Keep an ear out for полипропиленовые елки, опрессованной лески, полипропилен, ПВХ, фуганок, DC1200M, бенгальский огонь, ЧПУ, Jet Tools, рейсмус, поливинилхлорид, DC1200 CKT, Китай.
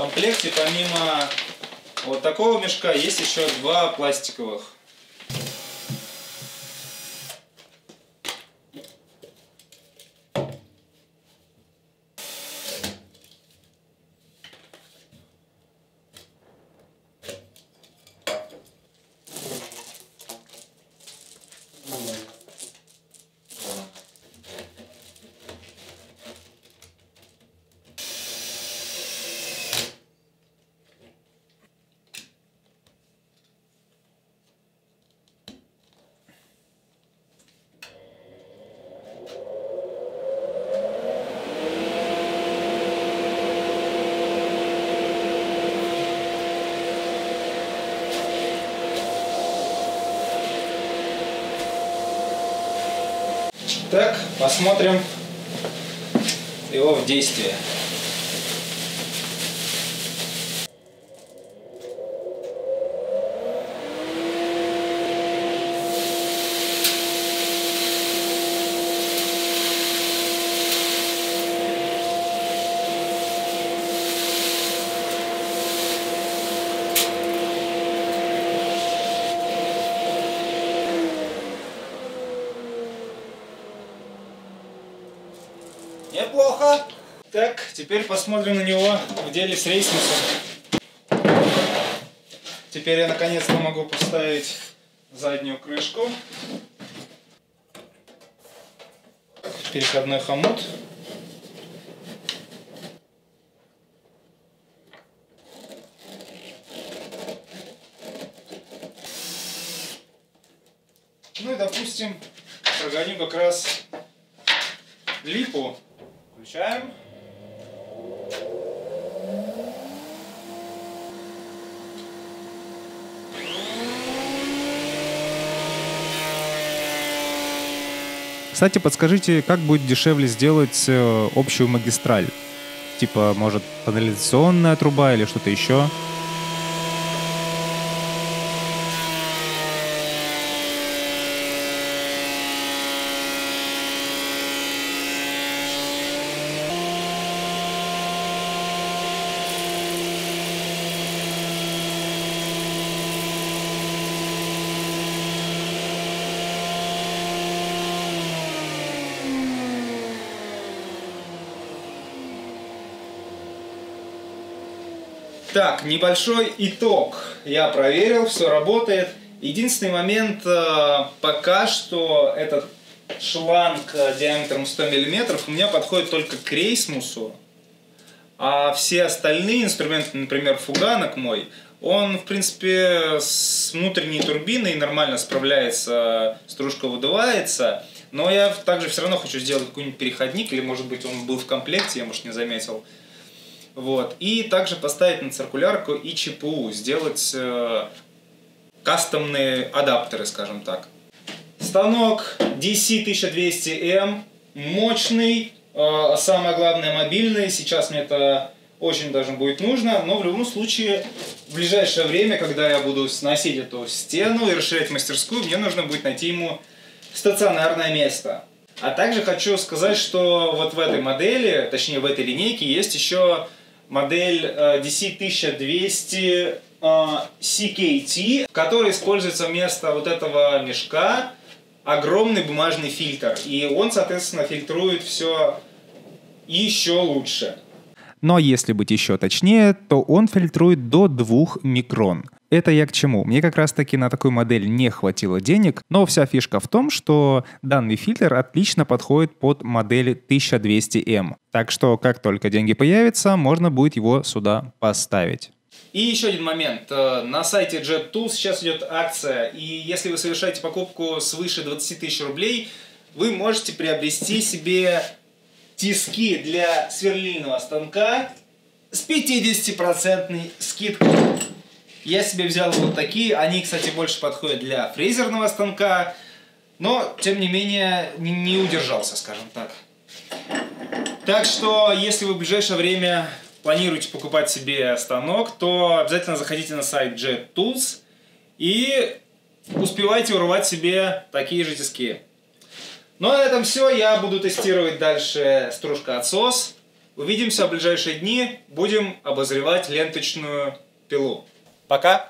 комплекте помимо вот такого мешка есть еще два пластиковых. Так, посмотрим его в действии. Неплохо. Так, теперь посмотрим на него в деле с рейсницей. Теперь я наконец-то могу поставить заднюю крышку. Переходной хомут. Ну и, допустим, прогоню как раз липу. Включаем. Кстати, подскажите, как будет дешевле сделать общую магистраль? Типа, может, канализационная труба или что-то еще? Так, небольшой итог. Я проверил, все работает. Единственный момент, пока что этот шланг диаметром 100 мм у меня подходит только к рейсмусу. А все остальные инструменты, например, фуганок мой, он, в принципе, с внутренней турбиной нормально справляется, стружка выдувается. Но я также все равно хочу сделать какой-нибудь переходник, или, может быть, он был в комплекте, я, может, не заметил. Вот. И также поставить на циркулярку и ЧПУ, сделать кастомные адаптеры, скажем так. Станок DC1200M, мощный, самое главное мобильный, сейчас мне это очень даже будет нужно, но в любом случае в ближайшее время, когда я буду сносить эту стену и расширять мастерскую, мне нужно будет найти ему стационарное место. А также хочу сказать, что вот в этой модели, точнее в этой линейке, есть еще модель DC1200 CKT, в которой используется вместо вот этого мешка огромный бумажный фильтр. И он, соответственно, фильтрует все еще лучше. Но если быть еще точнее, то он фильтрует до 2 микрон. Это я к чему? Мне как раз-таки на такую модель не хватило денег, но вся фишка в том, что данный фильтр отлично подходит под модель 1200M. Так что, как только деньги появятся, можно будет его сюда поставить. И еще один момент. На сайте Jet Tools сейчас идет акция, и если вы совершаете покупку свыше 20 000 рублей, вы можете приобрести себе тиски для сверлильного станка с 50% скидкой. Я себе взял вот такие, они, кстати, больше подходят для фрезерного станка, но, тем не менее, не удержался, скажем так. Так что, если вы в ближайшее время планируете покупать себе станок, то обязательно заходите на сайт Jet Tools и успевайте урвать себе такие же тиски. Ну а на этом все, я буду тестировать дальше стружкоотсос. Увидимся в ближайшие дни. Будем обозревать ленточную пилу. Пока!